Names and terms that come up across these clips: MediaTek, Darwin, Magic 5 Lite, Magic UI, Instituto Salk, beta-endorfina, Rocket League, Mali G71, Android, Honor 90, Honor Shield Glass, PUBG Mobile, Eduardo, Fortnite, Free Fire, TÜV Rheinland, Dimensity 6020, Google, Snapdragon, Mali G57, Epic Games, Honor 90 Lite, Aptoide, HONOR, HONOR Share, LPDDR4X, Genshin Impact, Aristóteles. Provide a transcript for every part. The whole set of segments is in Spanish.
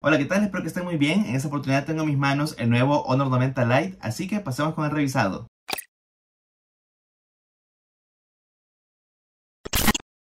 Hola, ¿qué tal? Espero que estén muy bien. En esta oportunidad tengo en mis manos el nuevo Honor 90 Lite, así que pasemos con el revisado.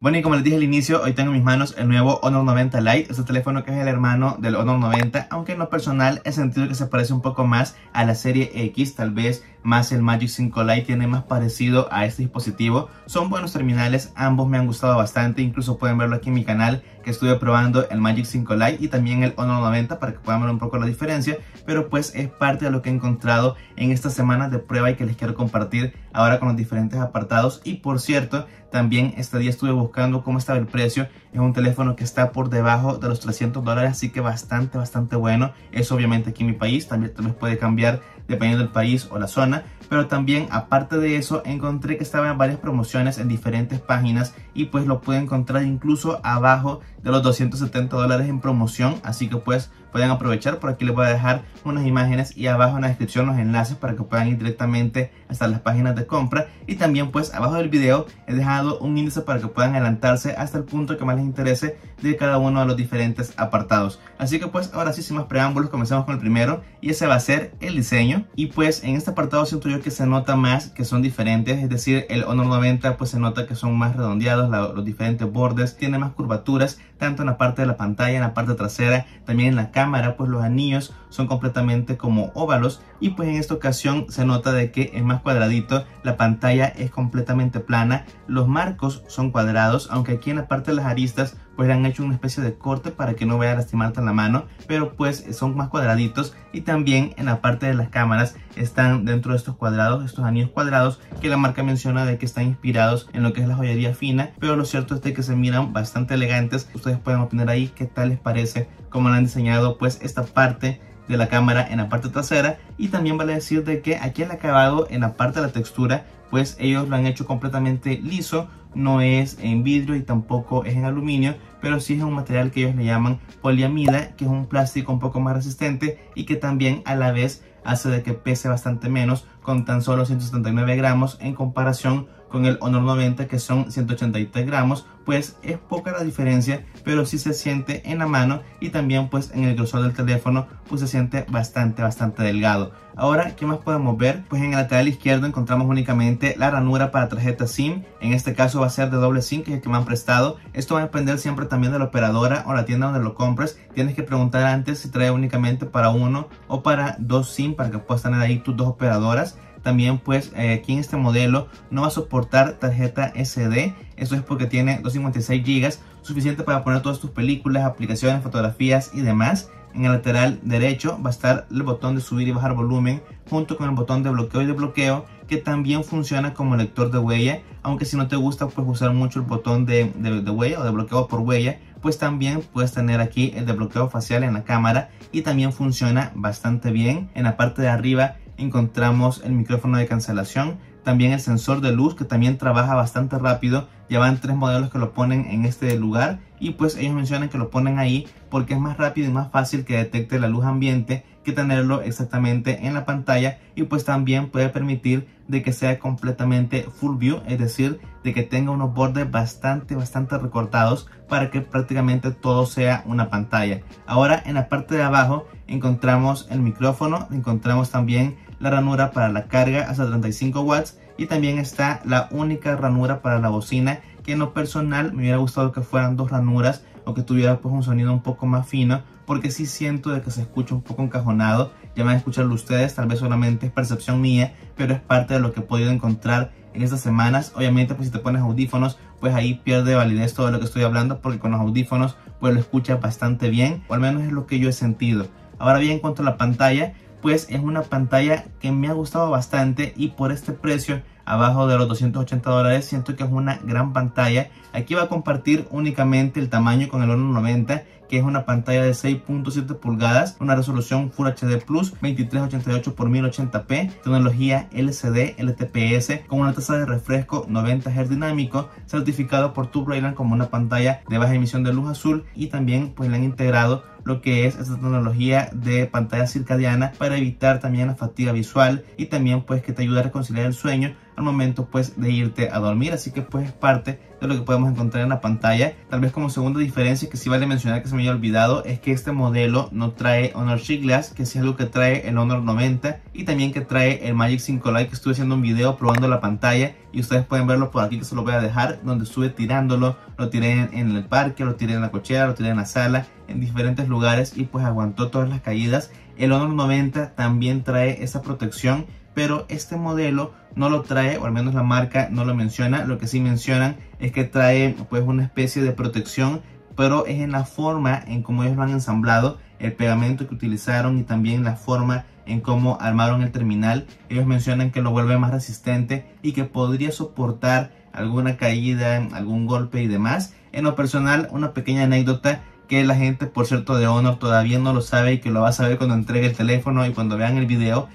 Bueno, y como les dije al inicio, hoy tengo en mis manos el nuevo Honor 90 Lite, este teléfono que es el hermano del Honor 90, aunque en lo personal he sentido que se parece un poco más a la serie X, tal vez más el Magic 5 Lite tiene más parecido a este dispositivo. Son buenos terminales, ambos me han gustado bastante, incluso pueden verlo aquí en mi canal, que estuve probando el Magic 5 Lite y también el Honor 90 para que puedan ver un poco la diferencia, pero pues es parte de lo que he encontrado en estas semanas de prueba y que les quiero compartir ahora con los diferentes apartados. Y por cierto, también este día estuve buscando cómo estaba el precio. Es un teléfono que está por debajo de los $300, así que bastante bueno. Es obviamente aquí en mi país, también tal vez puede cambiar dependiendo del país o la zona, pero también aparte de eso encontré que estaban varias promociones en diferentes páginas y pues lo pude encontrar incluso abajo de los $270 en promoción, así que pues pueden aprovechar. Por aquí les voy a dejar unas imágenes y abajo en la descripción los enlaces para que puedan ir directamente hasta las páginas de compra. Y también pues abajo del video he dejado un índice para que puedan adelantarse hasta el punto que más les interese de cada uno de los diferentes apartados. Así que pues ahora sí, sin más preámbulos, comenzamos con el primero y ese va a ser el diseño. Y pues en este apartado siento yo que se nota más que son diferentes, es decir, el Honor 90 pues se nota que son más redondeados los diferentes bordes, tiene más curvaturas tanto en la parte de la pantalla, en la parte trasera, también en la cámara, pues los anillos son completamente como óvalos y pues en esta ocasión se nota de que es más cuadradito, la pantalla es completamente plana, los marcos son cuadrados, aunque aquí en la parte de las aristas pues le han hecho una especie de corte para que no vaya a lastimarte en la mano, pero pues son más cuadraditos. Y también en la parte de las cámaras están dentro de estos cuadrados, estos anillos cuadrados que la marca menciona de que están inspirados en lo que es la joyería fina, pero lo cierto es de que se miran bastante elegantes. Ustedes pueden opinar ahí qué tal les parece, cómo lo han diseñado pues esta parte de la cámara en la parte trasera. Y también vale decir de que aquí el acabado en la parte de la textura pues ellos lo han hecho completamente liso, no es en vidrio y tampoco es en aluminio, pero sí es un material que ellos le llaman poliamida, que es un plástico un poco más resistente y que también a la vez hace de que pese bastante menos, con tan solo 179 gramos en comparación con el Honor 90 que son 183 gramos, pues es poca la diferencia, pero sí se siente en la mano y también pues en el grosor del teléfono pues se siente bastante delgado. Ahora, ¿qué más podemos ver? Pues en el lateral izquierdo encontramos únicamente la ranura para tarjeta SIM, en este caso va a ser de doble SIM, que es el que me han prestado. Esto va a depender siempre también de la operadora o la tienda donde lo compres, tienes que preguntar antes si trae únicamente para uno o para dos SIM para que puedas tener ahí tus dos operadoras. También pues aquí en este modelo no va a soportar tarjeta SD, eso es porque tiene 256 GB, suficiente para poner todas tus películas, aplicaciones, fotografías y demás. En el lateral derecho va a estar el botón de subir y bajar volumen junto con el botón de bloqueo y desbloqueo, que también funciona como lector de huella, aunque si no te gusta pues usar mucho el botón de huella o de bloqueo por huella, pues también puedes tener aquí el desbloqueo facial en la cámara y también funciona bastante bien. En la parte de arriba encontramos el micrófono de cancelación, también el sensor de luz que también trabaja bastante rápido. Ya van 3 modelos que lo ponen en este lugar y pues ellos mencionan que lo ponen ahí porque es más rápido y más fácil que detecte la luz ambiente que tenerlo exactamente en la pantalla, y pues también puede permitir de que sea completamente full view, es decir, de que tenga unos bordes bastante recortados para que prácticamente todo sea una pantalla. Ahora en la parte de abajo encontramos el micrófono, encontramos también la ranura para la carga hasta 35 watts y también está la única ranura para la bocina, que en lo personal me hubiera gustado que fueran dos ranuras o que tuviera pues un sonido un poco más fino, porque sí siento de que se escucha un poco encajonado. Ya van a escucharlo ustedes, tal vez solamente es percepción mía, pero es parte de lo que he podido encontrar en estas semanas. Obviamente pues si te pones audífonos pues ahí pierde validez todo lo que estoy hablando, porque con los audífonos pues lo escuchas bastante bien, o al menos es lo que yo he sentido. Ahora bien, en cuanto a la pantalla, pues es una pantalla que me ha gustado bastante y por este precio abajo de los $280 siento que es una gran pantalla. Aquí va a compartir únicamente el tamaño con el Honor 90, que es una pantalla de 6.7 pulgadas, una resolución Full HD+, 2388x1080p, tecnología LCD, LTPS, con una tasa de refresco 90 Hz dinámico, certificado por TÜV Rheinland como una pantalla de baja emisión de luz azul, y también pues le han integrado lo que es esta tecnología de pantalla circadiana para evitar también la fatiga visual y también pues que te ayuda a reconciliar el sueño. al momento pues de irte a dormir. Así que pues es parte de lo que podemos encontrar en la pantalla. Tal vez como segunda diferencia que sí vale mencionar, que se me había olvidado, es que este modelo no trae Honor Shield Glass, que sí es algo que trae el Honor 90 y también que trae el Magic 5 Lite, que estuve haciendo un video probando la pantalla y ustedes pueden verlo por aquí, que se lo voy a dejar, donde estuve tirándolo. Lo tiré en el parque, lo tiré en la cochera, lo tiré en la sala, en diferentes lugares, y pues aguantó todas las caídas. El Honor 90 también trae esa protección, pero este modelo no lo trae, o al menos la marca no lo menciona. Lo que sí mencionan es que trae pues una especie de protección, pero es en la forma en cómo ellos lo han ensamblado, el pegamento que utilizaron y también la forma en cómo armaron el terminal. Ellos mencionan que lo vuelve más resistente y que podría soportar alguna caída, algún golpe y demás. En lo personal, una pequeña anécdota que la gente, por cierto, de Honor todavía no lo sabe y que lo va a saber cuando entregue el teléfono y cuando vean el video.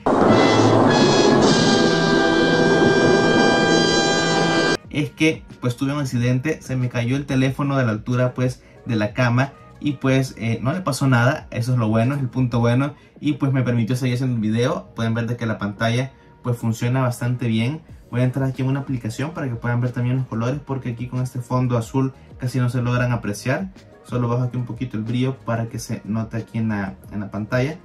Es que pues tuve un accidente, se me cayó el teléfono de la altura pues de la cama y pues no le pasó nada. Eso es lo bueno, es el punto bueno, y pues me permitió seguir haciendo el video. Pueden ver de que la pantalla pues funciona bastante bien. Voy a entrar aquí en una aplicación para que puedan ver también los colores, porque aquí con este fondo azul casi no se logran apreciar. Solo bajo aquí un poquito el brillo para que se note aquí en la pantalla.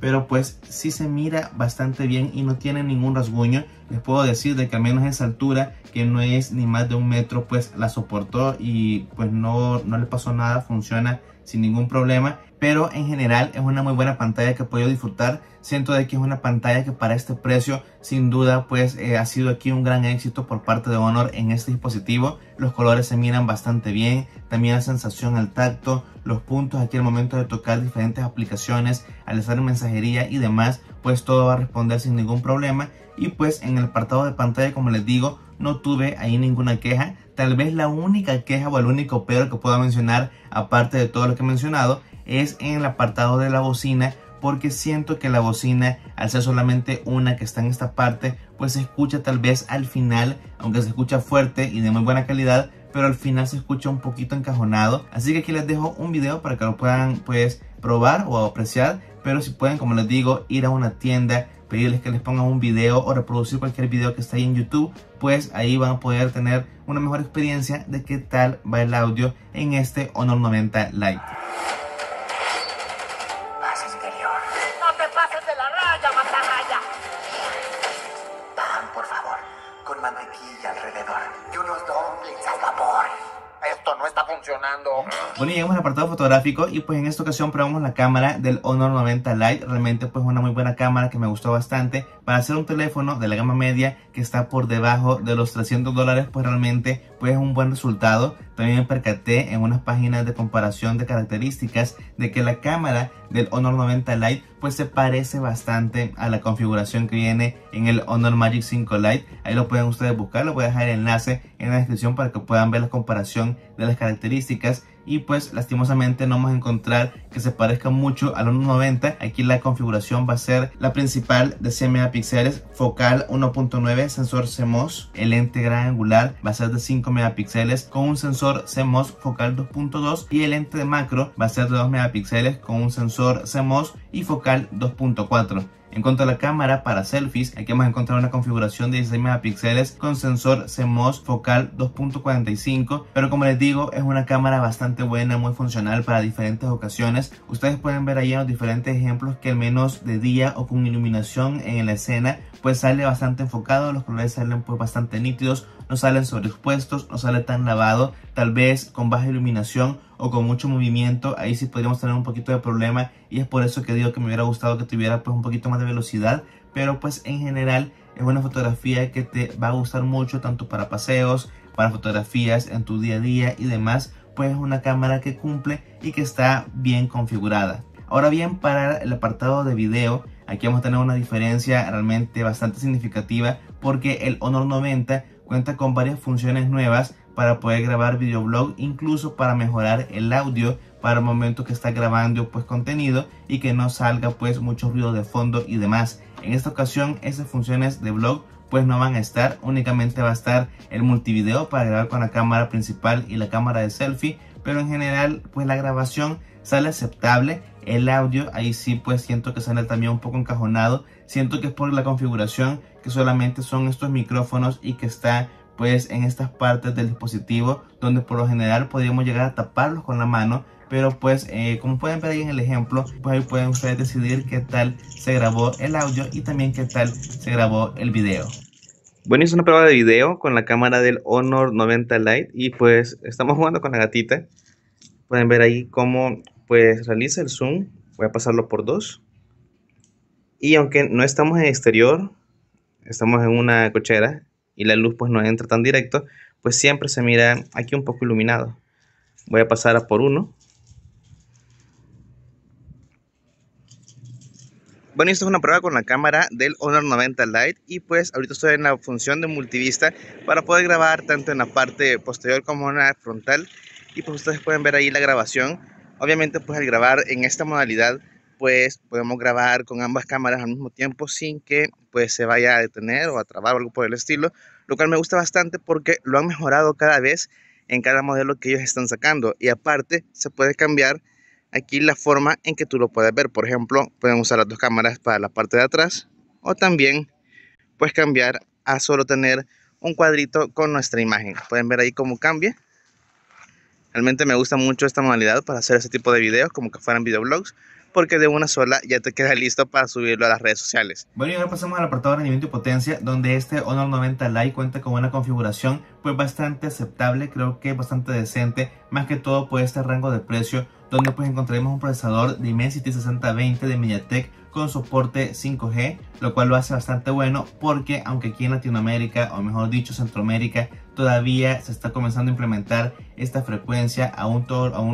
Pero pues sí se mira bastante bien y no tiene ningún rasguño. Les puedo decir de que al menos esa altura, que no es ni más de un metro, pues la soportó y pues no le pasó nada. Funciona sin ningún problema. Pero en general es una muy buena pantalla que he podido disfrutar. Siento de que es una pantalla que para este precio sin duda pues ha sido aquí un gran éxito por parte de Honor en este dispositivo. Los colores se miran bastante bien, también la sensación al tacto, los puntos aquí al momento de tocar diferentes aplicaciones, al estar en mensajería y demás, pues todo va a responder sin ningún problema. Y pues en el apartado de pantalla, como les digo, no tuve ahí ninguna queja. Tal vez la única queja o el único pero que puedo mencionar, aparte de todo lo que he mencionado, es en el apartado de la bocina, porque siento que la bocina, al ser solamente una que está en esta parte, pues se escucha tal vez al final, aunque se escucha fuerte y de muy buena calidad, pero al final se escucha un poquito encajonado. Así que aquí les dejo un video para que lo puedan pues probar o apreciar. Pero si pueden, como les digo, ir a una tienda, pedirles que les pongan un video o reproducir cualquier video que está ahí en YouTube, pues ahí van a poder tener una mejor experiencia de qué tal va el audio en este Honor 90 Lite. Bueno, llegamos al apartado fotográfico y pues en esta ocasión probamos la cámara del Honor 90 Lite. Realmente pues una muy buena cámara que me gustó bastante. Para hacer un teléfono de la gama media que está por debajo de los $300, pues realmente pues es un buen resultado. También me percaté en unas páginas de comparación de características de que la cámara del Honor 90 Lite pues se parece bastante a la configuración que viene en el Honor Magic 5 Lite. Ahí lo pueden ustedes buscar, les voy a dejar el enlace en la descripción para que puedan ver la comparación de las características. Y pues lastimosamente no vamos a encontrar que se parezca mucho al Honor 90. Aquí la configuración va a ser la principal de 100 megapíxeles, focal 1.9, sensor CMOS. El lente gran angular va a ser de 5 megapíxeles con un sensor CMOS focal 2.2, y el lente de macro va a ser de 2 megapíxeles con un sensor CMOS y focal 2.4. En cuanto a la cámara para selfies, aquí vamos a encontrar una configuración de 16 megapíxeles con sensor CMOS focal 2.45, pero como les digo, es una cámara bastante buena, muy funcional para diferentes ocasiones. Ustedes pueden ver ahí en los diferentes ejemplos que al menos de día o con iluminación en la escena, pues sale bastante enfocado, los colores salen pues bastante nítidos, no salen sobreexpuestos, no sale tan lavado. Tal vez con baja iluminación o con mucho movimiento, ahí sí podríamos tener un poquito de problema, y es por eso que digo que me hubiera gustado que tuviera pues un poquito más de velocidad. Pero pues en general es una fotografía que te va a gustar mucho, tanto para paseos, para fotografías en tu día a día y demás. Pues es una cámara que cumple y que está bien configurada. Ahora bien, para el apartado de video, aquí vamos a tener una diferencia realmente bastante significativa, porque el Honor 90 cuenta con varias funciones nuevas para poder grabar videoblog, incluso para mejorar el audio para el momento que está grabando pues contenido y que no salga pues mucho ruido de fondo y demás. En esta ocasión esas funciones de blog pues no van a estar, únicamente va a estar el multivideo para grabar con la cámara principal y la cámara de selfie, pero en general pues la grabación sale aceptable. El audio, ahí sí pues siento que sale también un poco encajonado. Siento que es por la configuración, que solamente son estos micrófonos y que está pues en estas partes del dispositivo donde por lo general podríamos llegar a taparlos con la mano. Pero pues como pueden ver ahí en el ejemplo, pues ahí pueden ustedes decidir qué tal se grabó el audio y también qué tal se grabó el video. Bueno, hice una prueba de video con la cámara del Honor 90 Lite y pues estamos jugando con la gatita. Pueden ver ahí cómo pues realiza el zoom. Voy a pasarlo por 2. Y aunque no estamos en exterior, estamos en una cochera y la luz pues no entra tan directo, pues siempre se mira aquí un poco iluminado. Voy a pasar a por 1. Bueno, esto es una prueba con la cámara del Honor 90 Lite y pues ahorita estoy en la función de multivista para poder grabar tanto en la parte posterior como en la frontal, y pues ustedes pueden ver ahí la grabación. Obviamente pues al grabar en esta modalidad pues podemos grabar con ambas cámaras al mismo tiempo sin que pues se vaya a detener o a trabar o algo por el estilo, lo cual me gusta bastante porque lo han mejorado cada vez en cada modelo que ellos están sacando. Y aparte se puede cambiar aquí la forma en que tú lo puedes ver. Por ejemplo, pueden usar las dos cámaras para la parte de atrás, o también puedes cambiar a solo tener un cuadrito con nuestra imagen. Pueden ver ahí cómo cambia. Realmente me gusta mucho esta modalidad para hacer ese tipo de videos, como que fueran videoblogs, porque de una sola ya te queda listo para subirlo a las redes sociales. Bueno, y ahora pasamos al apartado de rendimiento y potencia, donde este Honor 90 Lite cuenta con una configuración pues bastante aceptable, creo que bastante decente, más que todo por este rango de precio, donde pues encontraremos un procesador Dimensity 6020 de MediaTek con soporte 5G, lo cual lo hace bastante bueno porque aunque aquí en Latinoamérica, o mejor dicho Centroamérica, todavía se está comenzando a implementar esta frecuencia, aún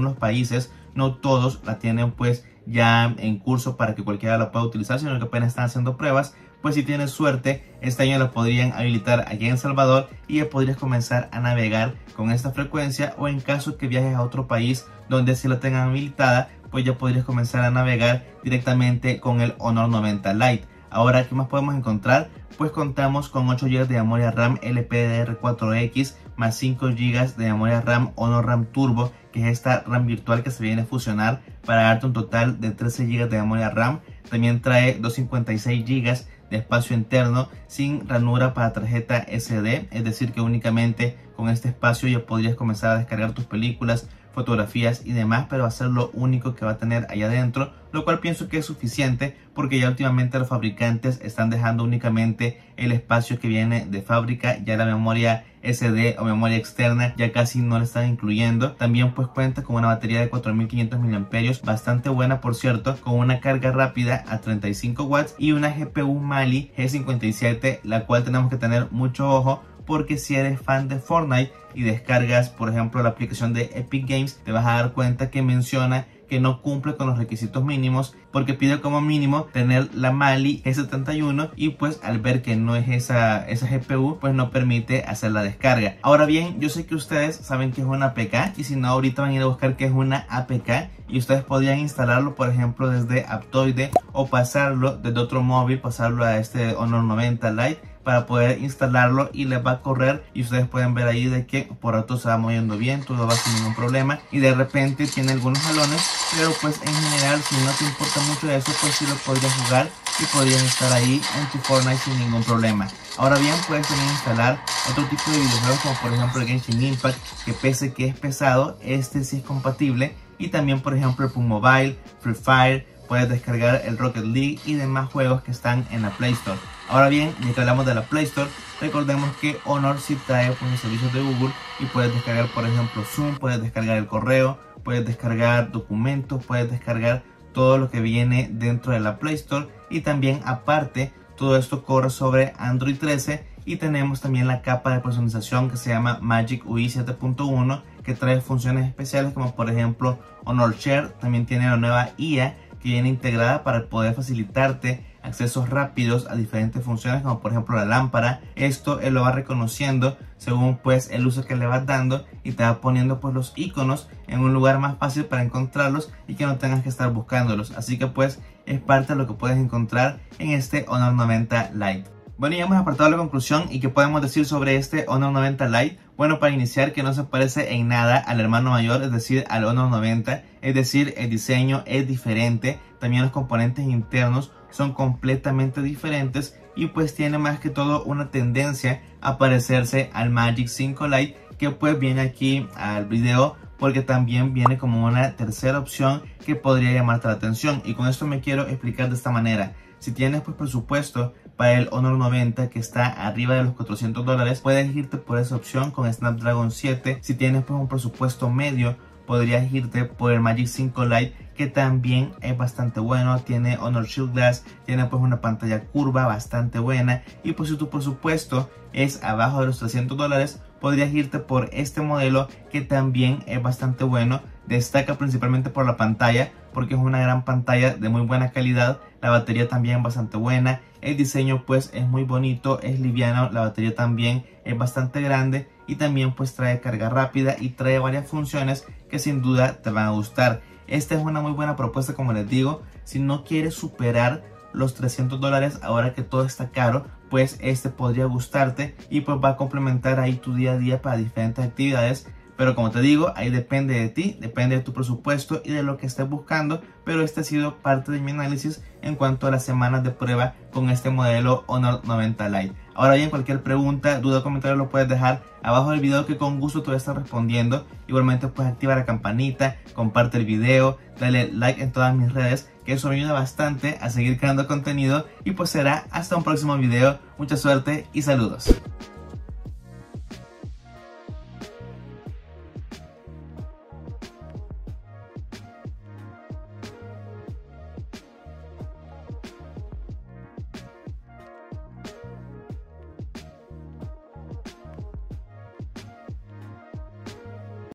los países, no todos la tienen pues ya en curso para que cualquiera la pueda utilizar, sino que apenas están haciendo pruebas. Pues si tienes suerte, este año la podrían habilitar allá en El Salvador y ya podrías comenzar a navegar con esta frecuencia, o en caso que viajes a otro país donde sí la tengan habilitada, pues ya podrías comenzar a navegar directamente con el Honor 90 Lite. Ahora, ¿qué más podemos encontrar? Pues contamos con 8 GB de memoria RAM LPDDR4X más 5 GB de memoria RAM Honor RAM Turbo, que es esta RAM virtual que se viene a fusionar para darte un total de 13 GB de memoria RAM. También trae 256 GB de espacio interno sin ranura para tarjeta SD, es decir que únicamente con este espacio ya podrías comenzar a descargar tus películas, fotografías y demás, pero va a ser lo único que va a tener allá adentro, lo cual pienso que es suficiente porque ya últimamente los fabricantes están dejando únicamente el espacio que viene de fábrica, ya la memoria SD o memoria externa ya casi no la están incluyendo. También pues cuenta con una batería de 4500 mAh, bastante buena por cierto, con una carga rápida a 35 watts y una GPU Mali G57, la cual tenemos que tener mucho ojo porque si eres fan de Fortnite y descargas por ejemplo la aplicación de Epic Games, te vas a dar cuenta que menciona que no cumple con los requisitos mínimos porque pide como mínimo tener la Mali G71 y pues al ver que no es esa GPU pues no permite hacer la descarga. Ahora bien, yo sé que ustedes saben que es una APK y si no ahorita van a ir a buscar que es una APK y ustedes podrían instalarlo por ejemplo desde Aptoide o pasarlo desde otro móvil, pasarlo a este Honor 90 Lite para poder instalarlo y les va a correr, y ustedes pueden ver ahí de que por rato se va moviendo bien, todo va sin ningún problema y de repente tiene algunos jalones, pero pues en general si no te importa mucho eso pues sí lo podrías jugar y podrías estar ahí en tu Fortnite sin ningún problema. Ahora bien, puedes también instalar otro tipo de videojuegos como por ejemplo el Genshin Impact, que pese que es pesado, este sí es compatible, y también por ejemplo el PUBG Mobile, Free Fire. Puedes descargar el Rocket League y demás juegos que están en la Play Store. Ahora bien, ya que hablamos de la Play Store, recordemos que Honor sí trae pues los servicios de Google y puedes descargar por ejemplo Zoom, puedes descargar el correo, puedes descargar documentos, puedes descargar todo lo que viene dentro de la Play Store, y también aparte todo esto corre sobre Android 13 y tenemos también la capa de personalización que se llama Magic UI 7.1, que trae funciones especiales como por ejemplo HONOR Share. También tiene la nueva IA que viene integrada para poder facilitarte accesos rápidos a diferentes funciones como por ejemplo la lámpara. Esto él lo va reconociendo según pues el uso que le vas dando y te va poniendo pues los iconos en un lugar más fácil para encontrarlos y que no tengas que estar buscándolos. Así que pues es parte de lo que puedes encontrar en este Honor 90 Lite. Bueno, ya hemos apartado la conclusión y qué podemos decir sobre este Honor 90 Lite. Bueno, para iniciar, que no se parece en nada al hermano mayor, es decir, al Honor 90, es decir, el diseño es diferente, también los componentes internos son completamente diferentes y pues tiene más que todo una tendencia a parecerse al Magic 5 Lite, que pues viene aquí al video porque también viene como una tercera opción que podría llamarte la atención. Y con esto me quiero explicar de esta manera. Si tienes pues presupuesto para el Honor 90, que está arriba de los $400, puedes irte por esa opción con Snapdragon 7. Si tienes pues un presupuesto medio, podrías irte por el Magic 5 Lite, que también es bastante bueno. Tiene Honor Shield Glass, tiene pues una pantalla curva bastante buena. Y pues si tu presupuesto es abajo de los $300, podrías irte por este modelo, que también es bastante bueno. Destaca principalmente por la pantalla, porque es una gran pantalla de muy buena calidad. La batería también es bastante buena. El diseño pues es muy bonito, es liviano. La batería también es bastante grande y también pues trae carga rápida y trae varias funciones que sin duda te van a gustar. Esta es una muy buena propuesta, como les digo. Si no quieres superar los $300 ahora que todo está caro, pues este podría gustarte y pues va a complementar ahí tu día a día para diferentes actividades. Pero como te digo, ahí depende de ti, depende de tu presupuesto y de lo que estés buscando. Pero este ha sido parte de mi análisis en cuanto a las semanas de prueba con este modelo Honor 90 Lite. Ahora bien, cualquier pregunta, duda o comentario lo puedes dejar abajo del video, que con gusto te voy a estar respondiendo. Igualmente puedes activar la campanita, comparte el video, dale like en todas mis redes, que eso me ayuda bastante a seguir creando contenido. Y pues será hasta un próximo video. Mucha suerte y saludos.